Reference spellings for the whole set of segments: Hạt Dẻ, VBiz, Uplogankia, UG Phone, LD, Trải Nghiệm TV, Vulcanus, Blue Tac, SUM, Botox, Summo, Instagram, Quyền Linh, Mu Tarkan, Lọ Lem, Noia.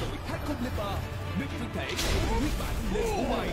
tội thác không lên bờ. Nước thân thể của huyết bản lên của mày.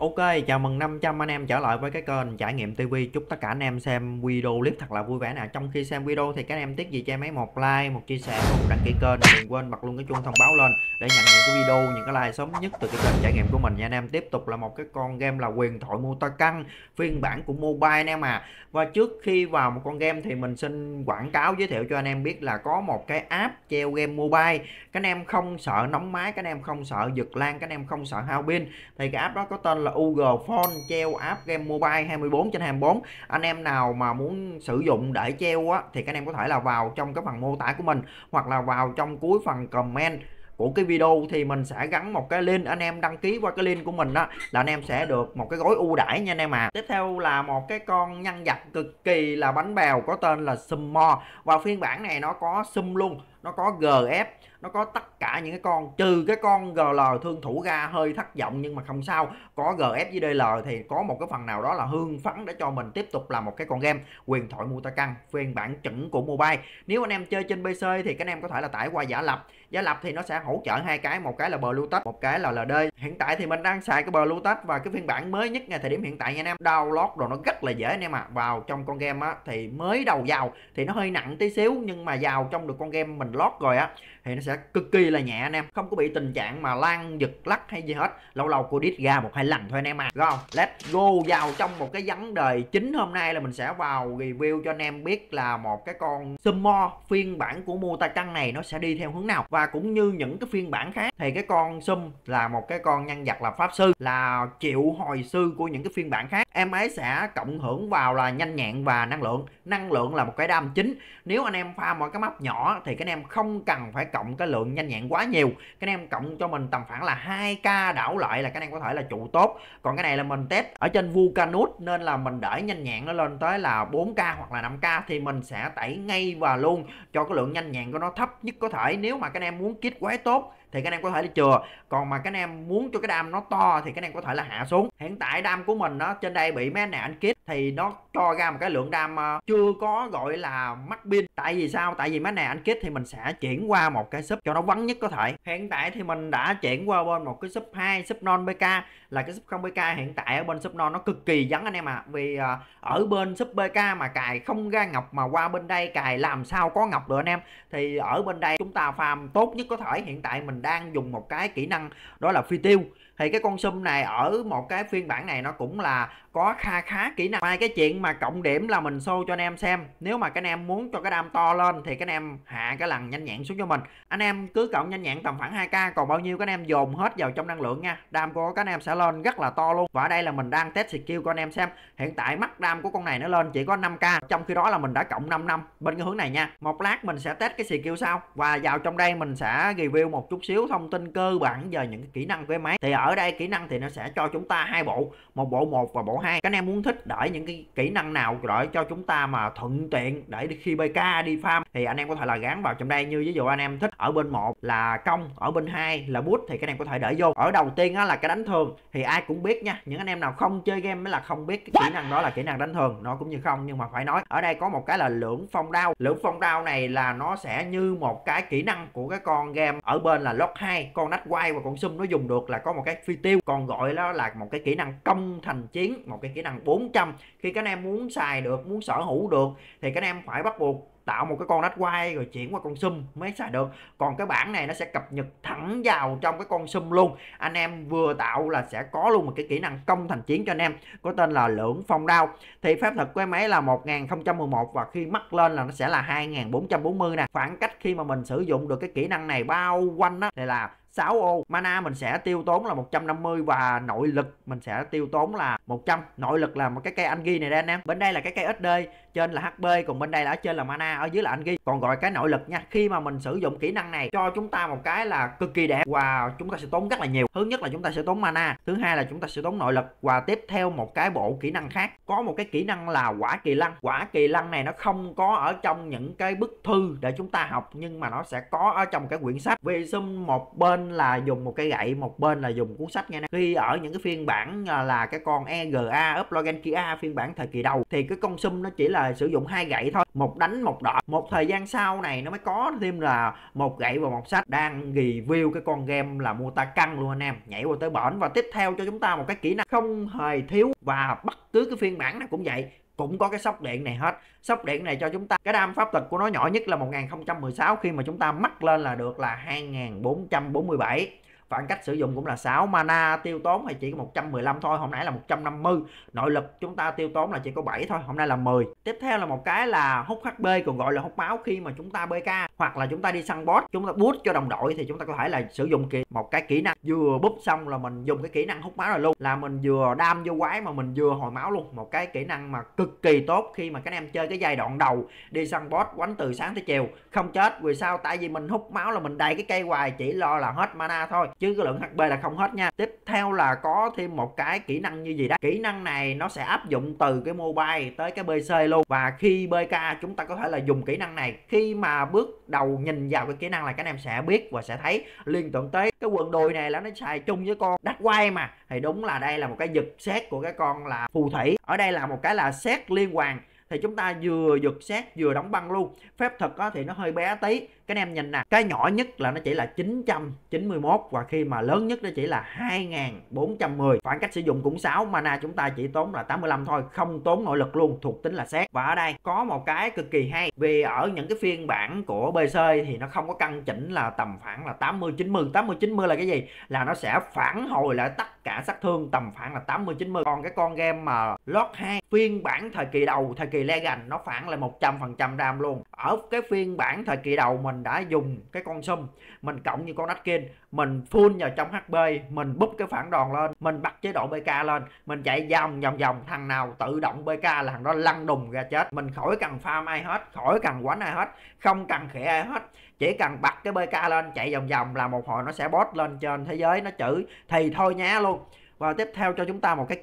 Ok, chào mừng 500 anh em trở lại với cái kênh Trải Nghiệm TV. Chúc tất cả anh em xem video clip thật là vui vẻ nè. Trong khi xem video thì các anh em tiếc gì cho em ấy một like, một chia sẻ, một đăng ký kênh. Đừng quên bật luôn cái chuông thông báo lên để nhận những cái video, những cái like sớm nhất từ cái kênh Trải Nghiệm của mình nha anh em. Tiếp tục là một cái con game là huyền thoại Mu Tarkan phiên bản của mobile anh em à. Và trước khi vào một con game thì mình xin quảng cáo giới thiệu cho anh em biết là có một cái app treo game mobile. Các anh em không sợ nóng máy, các anh em không sợ giật lan, các anh em không sợ hao pin thì cái app đó có tên là UG Phone, treo app game mobile 24/24. Anh em nào mà muốn sử dụng để treo á thì các anh em có thể là vào trong cái phần mô tả của mình hoặc là vào trong cuối phần comment của cái video thì mình sẽ gắn một cái link, anh em đăng ký qua cái link của mình đó là anh em sẽ được một cái gói ưu đãi nha anh em à. Tiếp theo là một cái con nhân vật cực kỳ là bánh bèo có tên là Summo. Và phiên bản này nó có SUM luôn, nó có GF, nó có tất cả những cái con, trừ cái con GL thương thủ ra hơi thất vọng nhưng mà không sao. Có GF với DL thì có một cái phần nào đó là hương phấn để cho mình tiếp tục làm một cái con game huyền thoại Mu Tarkan phiên bản chuẩn của mobile. Nếu anh em chơi trên PC thì các anh em có thể là tải qua giả lập. Giả lập thì nó sẽ hỗ trợ hai cái, một cái là Blue Tac, một cái là LD. Hiện tại thì mình đang xài cái Blue Tac và cái phiên bản mới nhất ngay thời điểm hiện tại nha anh em. Download đồ nó rất là dễ anh em ạ. Vào trong con game á thì mới đầu vào thì nó hơi nặng tí xíu nhưng mà vào trong được con game mình lót rồi á thì nó sẽ cực kỳ là nhẹ anh em, không có bị tình trạng mà lan giật lắc hay gì hết, lâu lâu cô đít ra một hai lần thôi anh em à. Rồi, let's go vào trong một cái vấn đề chính hôm nay là mình sẽ vào review cho anh em biết là một cái con Summo phiên bản của Mu Tarkan này nó sẽ đi theo hướng nào. Và cũng như những cái phiên bản khác thì cái con Sum là một cái con nhân vật là pháp sư, là triệu hồi sư của những cái phiên bản khác. Em ấy sẽ cộng hưởng vào là nhanh nhẹn và năng lượng. Năng lượng là một cái đam chính. Nếu anh em farm một cái map nhỏ thì các anh em không cần phải cộng cái lượng nhanh nhẹn quá nhiều, các anh em cộng cho mình tầm khoảng là 2k đảo lại là các anh em có thể là trụ tốt. Còn cái này là mình test ở trên Vulcanus nên là mình để nhanh nhẹn nó lên tới là 4k hoặc là 5k thì mình sẽ tẩy ngay và luôn cho cái lượng nhanh nhẹn của nó thấp nhất có thể. Nếu mà các anh em muốn kit quái tốt thì các anh em có thể là chừa, còn mà các anh em muốn cho cái đam nó to thì các anh em có thể là hạ xuống. Hiện tại đam của mình đó, trên đây bị mấy này anh kit thì nó cho ra một cái lượng đam chưa có gọi là mắc pin. Tại vì sao? Tại vì mấy này anh kit thì mình sẽ chuyển qua một cái sub cho nó vắng nhất có thể. Hiện tại thì mình đã chuyển qua bên một cái sub 2, sub non BK, là cái sub không BK. Hiện tại ở bên sub non nó cực kỳ vắng anh em ạ. Vì ở bên sub BK mà cài không ra ngọc, mà qua bên đây cài làm sao có ngọc được anh em. Thì ở bên đây chúng ta farm tốt nhất có thể. Hiện tại mình đang dùng một cái kỹ năng đó là phi tiêu. Thì cái con Sum này ở một cái phiên bản này nó cũng là có khá kỹ năng. Ngoài cái chuyện mà cộng điểm là mình show cho anh em xem. Nếu mà các anh em muốn cho cái đam to lên thì các anh em hạ cái lần nhanh nhẹn xuống cho mình. Anh em cứ cộng nhanh nhẹn tầm khoảng 2k, còn bao nhiêu các anh em dồn hết vào trong năng lượng nha. Đam của các anh em sẽ lên rất là to luôn. Và ở đây là mình đang test skill cho anh em xem. Hiện tại max đam của con này nó lên chỉ có 5k, trong khi đó là mình đã cộng 5 năm bên cái hướng này nha. Một lát mình sẽ test cái skill sau và vào trong đây mình sẽ review một chút xíu thông tin cơ bản về những cái kỹ năng của em ấy. Thì ở đây kỹ năng thì nó sẽ cho chúng ta hai bộ, một bộ 1 và bộ 2. Các anh em muốn thích để những cái kỹ năng nào để cho chúng ta mà thuận tiện để khi BK đi farm thì anh em có thể là gán vào trong đây. Như ví dụ anh em thích ở bên 1 là công, ở bên 2 là boost thì các anh em có thể để vô. Ở đầu tiên á là cái đánh thường thì ai cũng biết nha, những anh em nào không chơi game mới là không biết cái kỹ năng đó là kỹ năng đánh thường, nó cũng như không nhưng mà phải nói. Ở đây có một cái là lưỡng phong đao. Lưỡng phong đao này là nó sẽ như một cái kỹ năng của cái con game ở bên là Lock 2, con nách quay và con Sum nó dùng được, là có một cái phi tiêu, còn gọi đó là một cái kỹ năng công thành chiến, một cái kỹ năng 400. Khi các anh em muốn xài được, muốn sở hữu được thì các anh em phải bắt buộc tạo một cái con nách quay rồi chuyển qua con Sum mới xài được. Còn cái bản này nó sẽ cập nhật thẳng vào trong cái con Sum luôn. Anh em vừa tạo là sẽ có luôn một cái kỹ năng công thành chiến cho anh em, có tên là lưỡng phong đao. Thì phép thuật của em ấy là 1011 và khi mắc lên là nó sẽ là 2440 nè. Khoảng cách khi mà mình sử dụng được cái kỹ năng này bao quanh á thì là 6 ô. Mana mình sẽ tiêu tốn là 150 và nội lực mình sẽ tiêu tốn là 100. Nội lực là một cái cây Angie này đây anh em. Bên đây là cái cây SD, trên là HP, còn bên đây là ở trên là mana, ở dưới là Angie. Còn gọi cái nội lực nha. Khi mà mình sử dụng kỹ năng này cho chúng ta một cái là cực kỳ đẹp và chúng ta sẽ tốn rất là nhiều. Thứ nhất là chúng ta sẽ tốn mana, thứ hai là chúng ta sẽ tốn nội lực và tiếp theo một cái bộ kỹ năng khác. Có một cái kỹ năng là quả kỳ lân. Quả kỳ lân này nó không có ở trong những cái bức thư để chúng ta học nhưng mà nó sẽ có ở trong cái quyển sách. Vì Sum một bên là dùng một cái gậy, một bên là dùng cuốn sách nha. Khi ở những cái phiên bản là cái con EGA, Uplogankia phiên bản thời kỳ đầu thì cái con Sum nó chỉ là sử dụng hai gậy thôi, một đánh một đỏ. Một thời gian sau này nó mới có thêm là một gậy và một sách đang review cái con game là Mu Tarkan luôn anh em. Nhảy qua tới bển và tiếp theo cho chúng ta một cái kỹ năng không hề thiếu, và bất cứ cái phiên bản nào cũng vậy, cũng có cái sóc điện này hết. Sóc điện này cho chúng ta cái đam pháp lực của nó nhỏ nhất là 1016, khi mà chúng ta mắc lên là được là 2447. Khoảng cách sử dụng cũng là 6 mana, tiêu tốn thì chỉ có 115 thôi, hôm nãy là 150. Nội lực chúng ta tiêu tốn là chỉ có 7 thôi, hôm nay là 10. Tiếp theo là một cái là hút HP, còn gọi là hút máu, khi mà chúng ta BK hoặc là chúng ta đi săn boss, chúng ta boost cho đồng đội thì chúng ta có thể là sử dụng một cái kỹ năng, vừa búp xong là mình dùng cái kỹ năng hút máu rồi luôn, là mình vừa đam vô quái mà mình vừa hồi máu luôn. Một cái kỹ năng mà cực kỳ tốt khi mà các em chơi cái giai đoạn đầu đi săn boss, quánh từ sáng tới chiều không chết. Vì sao? Tại vì mình hút máu là mình đầy cái cây hoài, chỉ lo là hết mana thôi, chứ cái lượng HP là không hết nha. Tiếp theo là có thêm một cái kỹ năng như gì đó. Kỹ năng này nó sẽ áp dụng từ cái mobile tới cái PC luôn, và khi BK chúng ta có thể là dùng kỹ năng này. Khi mà bước đầu nhìn vào cái kỹ năng là các em sẽ biết và sẽ thấy liên tưởng tới cái quần đùi này là nó xài chung với con đắt quay mà. Thì đúng là đây là một cái giật xét của cái con là phù thủy. Ở đây là một cái là xét liên hoàn, thì chúng ta vừa giật xét vừa đóng băng luôn. Phép thuật thì nó hơi bé tí, các em nhìn nè, cái nhỏ nhất là nó chỉ là 991, và khi mà lớn nhất nó chỉ là 2410. Khoảng cách sử dụng cũng 6 mana, chúng ta chỉ tốn là 85 thôi, không tốn nội lực luôn, thuộc tính là xét. Và ở đây có một cái cực kỳ hay, vì ở những cái phiên bản của PC thì nó không có căn chỉnh là tầm khoảng là 80-90. 80-90 là cái gì? Là nó sẽ phản hồi lại tất cả sát thương tầm khoảng là 80-90. Còn cái con game mà Lord 2 phiên bản thời kỳ đầu, thời kỳ Legend, nó phản lại 100% đam luôn. Ở cái phiên bản thời kỳ đầu mình đã dùng cái con Sum, mình cộng như con Natkin, mình full vào trong HP, mình búp cái phản đòn lên, mình bật chế độ BK lên, mình chạy vòng, thằng nào tự động BK là thằng đó lăn đùng ra chết. Mình khỏi cần farm ai hết, khỏi cần quánh ai hết, không cần khỉ ai hết, chỉ cần bật cái BK lên chạy vòng là một hồi nó sẽ boss lên trên thế giới nó chửi thì thôi nhá luôn. Và tiếp theo cho chúng ta một cái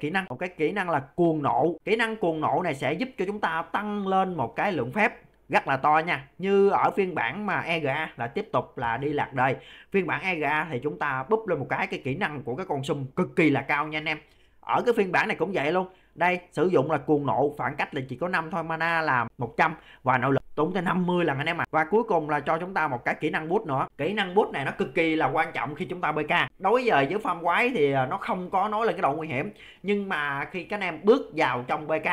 kỹ năng, là cuồng nộ. Kỹ năng cuồng nộ này sẽ giúp cho chúng ta tăng lên một cái lượng phép rất là to nha. Như ở phiên bản mà EGA là tiếp tục là đi lạc đời. Phiên bản EGA thì chúng ta búp lên một cái kỹ năng của cái con Sum cực kỳ là cao nha anh em. Ở cái phiên bản này cũng vậy luôn. Đây sử dụng là cuồng nộ, khoảng cách là chỉ có 5 thôi, mana là 100 và nội lực tốn tới 50 lần anh em ạ. Và cuối cùng là cho chúng ta một cái kỹ năng boost nữa. Kỹ năng boost này nó cực kỳ là quan trọng khi chúng ta BK. Đối với farm quái thì nó không có nói lên cái độ nguy hiểm, nhưng mà khi các anh em bước vào trong BK,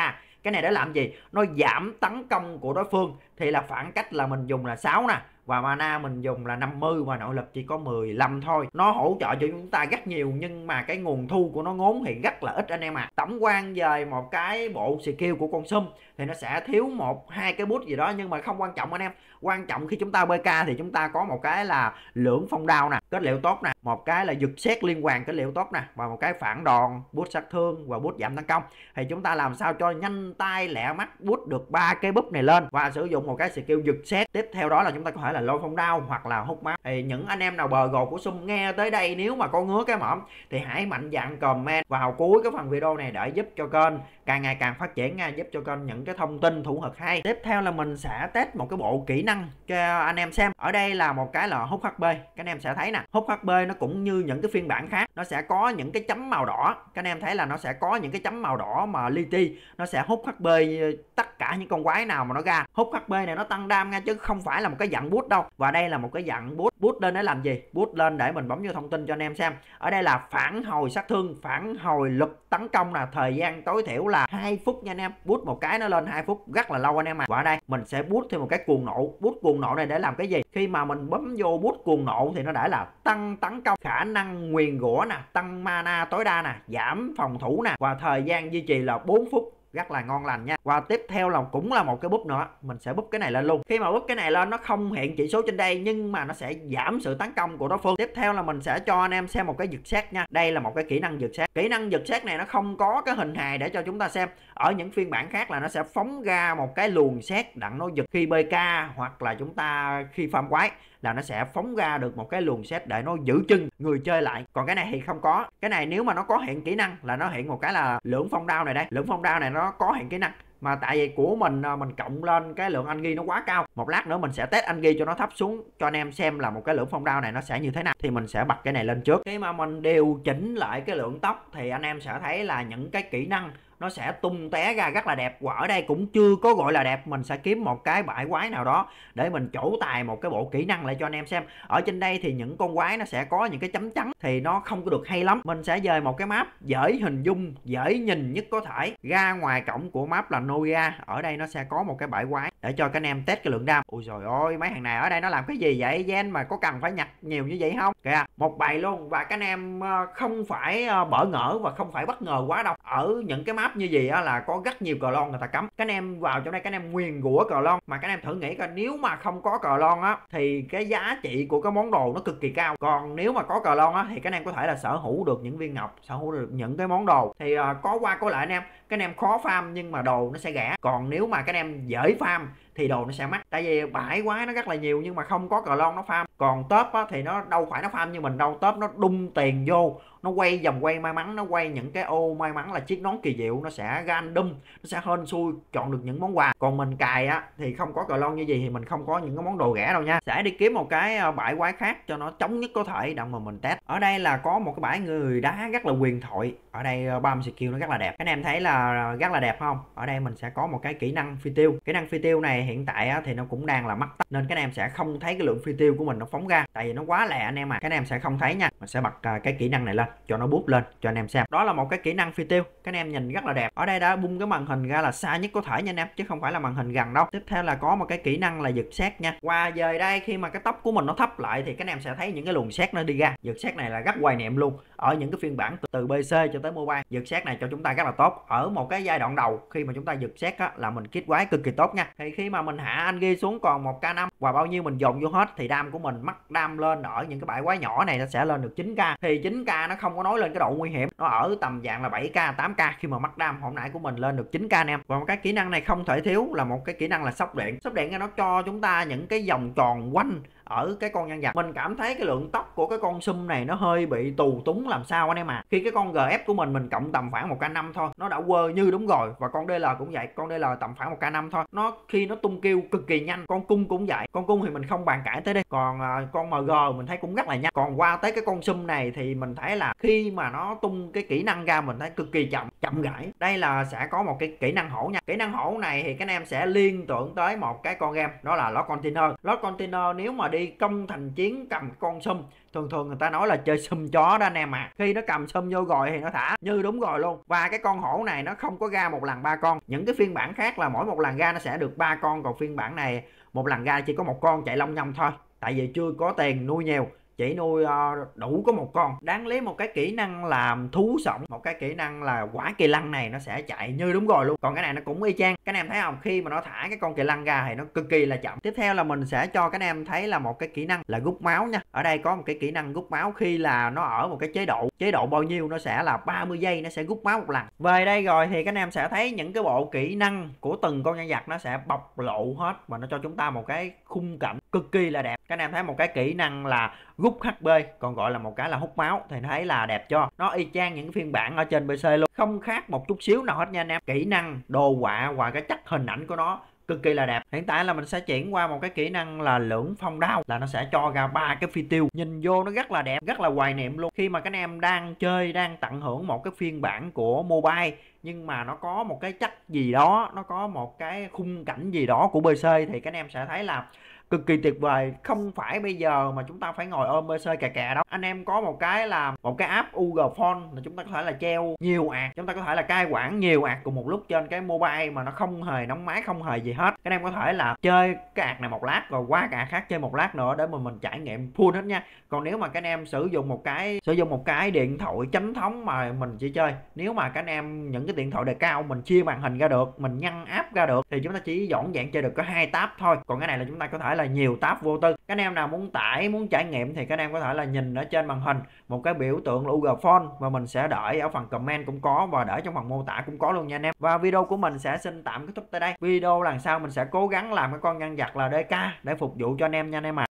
cái này để làm gì? Nó giảm tấn công của đối phương, thì là khoảng cách là mình dùng là 6 nè, và mana mình dùng là 50 và nội lực chỉ có 15 thôi. Nó hỗ trợ cho chúng ta rất nhiều, nhưng mà cái nguồn thu của nó ngốn thì rất là ít anh em ạ. Tổng quan về một cái bộ skill của con Sum thì nó sẽ thiếu một hai cái boost gì đó, nhưng mà không quan trọng anh em. Quan trọng khi chúng ta BK thì chúng ta có một cái là lưỡng phong đao nè, kết liệu tốt nè, một cái là giật xét liên hoàn kết liệu tốt nè, và một cái phản đòn, boost sát thương và boost giảm tấn công. Thì chúng ta làm sao cho nhanh tay lẹ mắt boost được ba cái búp này lên và sử dụng một cái skill giật xét. Tiếp theo đó là chúng ta có thể là lôi phong đao hoặc là hút máu. Thì những anh em nào bờ gồ của Sum nghe tới đây, nếu mà có ngứa cái mõm thì hãy mạnh dạn comment vào cuối cái phần video này để giúp cho kênh càng ngày càng phát triển nha, giúp cho kênh những cái thông tin thủ thuật hay. Tiếp theo là mình sẽ test một cái bộ kỹ năng cho anh em xem. Ở đây là một cái là hút HP, các anh em sẽ thấy nè, hút HP nó cũng như những cái phiên bản khác, nó sẽ có những cái chấm màu đỏ. Các anh em thấy là nó sẽ có những cái chấm màu đỏ mà li ti, nó sẽ hút HP tất cả những con quái nào mà nó ra. Hút HP này nó tăng đam nha, chứ không phải là một cái dạng boost đâu. Và đây là một cái dạng boost. Boost lên để làm gì? Boost lên để mình bấm vô thông tin cho anh em xem. Ở đây là phản hồi sát thương, phản hồi lực tấn công, là thời gian tối thiểu là 2 phút nha anh em. Boost một cái nó lên 2 phút, rất là lâu anh em à. Và ở đây mình sẽ boost thêm một cái cuồng nộ. Boost cuồng nộ này để làm cái gì? Khi mà mình bấm vô boost cuồng nộ thì nó đã là tăng tấn công, khả năng nguyền rủa nè, tăng mana tối đa nè, giảm phòng thủ nè, và thời gian duy trì là 4 phút. Rất là ngon lành nha. Và tiếp theo là cũng là một cái búp nữa, mình sẽ búp cái này lên luôn. Khi mà búp cái này lên nó không hiện chỉ số trên đây, nhưng mà nó sẽ giảm sự tấn công của đối phương. Tiếp theo là mình sẽ cho anh em xem một cái giật xét nha. Đây là một cái kỹ năng giật xét. Kỹ năng giật xét này nó không có cái hình hài để cho chúng ta xem. Ở những phiên bản khác là nó sẽ phóng ra một cái luồng xét đặng nó giật khi BK hoặc là chúng ta khi farm quái, là nó sẽ phóng ra được một cái luồng xét để nó giữ chân người chơi lại. Còn cái này thì không có. Cái này nếu mà nó có hiện kỹ năng là nó hiện một cái là lưỡng phong đao này đây. Lưỡng phong đao này nó có hiện kỹ năng, mà tại vì của mình cộng lên cái lượng anh ghi nó quá cao. Một lát nữa mình sẽ test anh ghi cho nó thấp xuống cho anh em xem là một cái lượng phong đao này nó sẽ như thế nào. Thì mình sẽ bật cái này lên trước. Khi mà mình điều chỉnh lại cái lượng tốc thì anh em sẽ thấy là những cái kỹ năng nó sẽ tung té ra rất là đẹp. Và ở đây cũng chưa có gọi là đẹp, mình sẽ kiếm một cái bãi quái nào đó để mình trổ tài một cái bộ kỹ năng lại cho anh em xem. Ở trên đây thì những con quái nó sẽ có những cái chấm trắng thì nó không có được hay lắm. Mình sẽ dời một cái map dễ hình dung, dễ nhìn nhất có thể ra ngoài cổng của map là Noia. Ở đây nó sẽ có một cái bãi quái để cho các anh em test cái lượng đam. Ôi trời ơi, mấy thằng này ở đây nó làm cái gì vậy Gen, mà có cần phải nhặt nhiều như vậy không? Kìa, một bài luôn. Và các anh em không phải bỡ ngỡ và không phải bất ngờ quá đâu. Ở những cái map như vậy là có rất nhiều cờ lon người ta cấm. Các anh em vào trong đây các anh em nguyền rủa cờ lon, mà các anh em thử nghĩ coi, nếu mà không có cờ lon á thì cái giá trị của cái món đồ nó cực kỳ cao. Còn nếu mà có cờ lon á thì các anh em có thể là sở hữu được những viên ngọc, sở hữu được những cái món đồ. Thì có qua có lại anh em, các anh em khó farm nhưng mà đồ nó sẽ rẻ. Còn nếu mà các anh em dễ farm thì đồ nó sẽ mắc. Tại vì bãi quái nó rất là nhiều nhưng mà không có cờ lon nó farm. Còn top á, thì nó đâu phải nó farm như mình đâu. Top nó đung tiền vô, nó quay vòng quay may mắn, nó quay những cái ô may mắn là chiếc nón kỳ diệu, nó sẽ random, nó sẽ hên xui chọn được những món quà. Còn mình cài á thì không có cờ lon như gì thì mình không có những cái món đồ rẻ đâu nha. Sẽ đi kiếm một cái bãi quái khác cho nó chống nhất có thể đặng mà mình test. Ở đây là có một cái bãi người đá rất là huyền thoại. Ở đây bam skill nó rất là đẹp. Các anh em thấy là rất là đẹp không? Ở đây mình sẽ có một cái kỹ năng phi tiêu. Kỹ năng phi tiêu này hiện tại á, thì nó cũng đang là mắc tắt nên các anh em sẽ không thấy cái lượng phi tiêu của mình nó phóng ra, tại vì nó quá lẹ anh em à. Các anh em sẽ không thấy nha. Mình sẽ bật cái kỹ năng này lên cho nó búp lên cho anh em xem. Đó là một cái kỹ năng phi tiêu, các anh em nhìn rất là đẹp. Ở đây đã bung cái màn hình ra là xa nhất có thể nha anh em, chứ không phải là màn hình gần đâu. Tiếp theo là có một cái kỹ năng là giật sét nha. Qua về đây khi mà cái tóc của mình nó thấp lại thì các anh em sẽ thấy những cái luồng sét nó đi ra. Giật sét này là rất hoài niệm luôn. Ở những cái phiên bản từ PC cho tới mobile, giật sét này cho chúng ta rất là tốt. Ở một cái giai đoạn đầu khi mà chúng ta giật sét á là mình kích quái cực kỳ tốt nha. Thì khi mà mình hạ anh ghi xuống còn 1k5 và bao nhiêu mình dồn vô hết thì đam của mình mắc đam lên. Ở những cái bãi quái nhỏ này nó sẽ lên được 9k. Thì 9k nó không có nói lên cái độ nguy hiểm, nó ở tầm dạng là 7k 8k khi mà mắc đam. Hồi nãy của mình lên được 9k anh em. Và một cái kỹ năng này không thể thiếu là một cái kỹ năng là sóc điện. Sóc điện nó cho chúng ta những cái vòng tròn quanh ở cái con nhân vật. Mình cảm thấy cái lượng tóc của cái con sum này nó hơi bị tù túng làm sao anh em à. Khi cái con GF của mình cộng tầm khoảng 1k5 thôi, nó đã quơ như đúng rồi. Và con DL cũng vậy, con DL tầm khoảng 1k5 thôi. Nó khi nó tung kêu cực kỳ nhanh. Con cung cũng vậy, con cung thì mình không bàn cãi tới đây. Còn con MG mình thấy cũng rất là nhanh. Còn qua tới cái con sum này thì mình thấy là khi mà nó tung cái kỹ năng ra mình thấy cực kỳ chậm, chậm rãi. Đây là sẽ có một cái kỹ năng hổ nha. Kỹ năng hổ này thì các anh em sẽ liên tưởng tới một cái con game, đó là Lord Container. Lord Container nếu mà đi công thành chiến cầm con sum, thường thường người ta nói là chơi sum chó đó anh em à. Khi nó cầm sum vô rồi thì nó thả như đúng rồi luôn. Và cái con hổ này nó không có ra một lần 3 con. Những cái phiên bản khác là mỗi một lần ra nó sẽ được 3 con, còn phiên bản này một lần ra chỉ có 1 con chạy long nhông thôi. Tại vì chưa có tiền nuôi nhiều, chỉ nuôi đủ có 1 con. Đáng lý một cái kỹ năng làm thú sổng, một cái kỹ năng là quả kỳ lân này nó sẽ chạy như đúng rồi luôn. Còn cái này nó cũng y chang. Các anh em thấy không, khi mà nó thả cái con kỳ lân ra thì nó cực kỳ là chậm. Tiếp theo là mình sẽ cho các anh em thấy là một cái kỹ năng là rút máu nha. Ở đây có một cái kỹ năng rút máu khi là nó ở một cái chế độ bao nhiêu nó sẽ là 30 giây nó sẽ rút máu 1 lần. Về đây rồi thì các anh em sẽ thấy những cái bộ kỹ năng của từng con nhân vật nó sẽ bộc lộ hết và nó cho chúng ta một cái khung cảnh cực kỳ là đẹp. Các anh em thấy một cái kỹ năng là rút HP, còn gọi là một cái là hút máu thì thấy là đẹp cho. Nó y chang những phiên bản ở trên PC luôn, không khác một chút xíu nào hết nha anh em. Kỹ năng, đồ họa và cái chất hình ảnh của nó cực kỳ là đẹp. Hiện tại là mình sẽ chuyển qua một cái kỹ năng là lưỡng phong đao, là nó sẽ cho ra 3 cái phi tiêu. Nhìn vô nó rất là đẹp, rất là hoài niệm luôn. Khi mà các anh em đang chơi, đang tận hưởng một cái phiên bản của mobile nhưng mà nó có một cái chất gì đó, nó có một cái khung cảnh gì đó của PC thì các anh em sẽ thấy là cực kỳ tuyệt vời. Không phải bây giờ mà chúng ta phải ngồi ôm PC kè đó. Anh em có một cái là một cái app UG Phone là chúng ta có thể là treo nhiều ạc, chúng ta có thể là cai quản nhiều ạc cùng một lúc trên cái mobile mà nó không hề nóng máy, không hề gì hết. Các em có thể là chơi cái ạc này 1 lát rồi qua cái ạc khác chơi 1 lát nữa để mình trải nghiệm full hết nha. Còn nếu mà các em sử dụng một cái điện thoại chính thống mà mình chỉ chơi, nếu mà các em những cái điện thoại đề cao mình chia màn hình ra được, mình nhăn app ra được thì chúng ta chỉ dọn dẹn chơi được có 2 tab thôi. Còn cái này là chúng ta có thể là nhiều tab vô tư. Các anh em nào muốn tải, muốn trải nghiệm thì các anh em có thể là nhìn ở trên màn hình một cái biểu tượng là UG Phone và mình sẽ để ở phần comment cũng có và để trong phần mô tả cũng có luôn nha anh em. Và video của mình sẽ xin tạm kết thúc tại đây. Video lần sau mình sẽ cố gắng làm cái con nhân vật là DK để phục vụ cho anh em nha anh em ạ.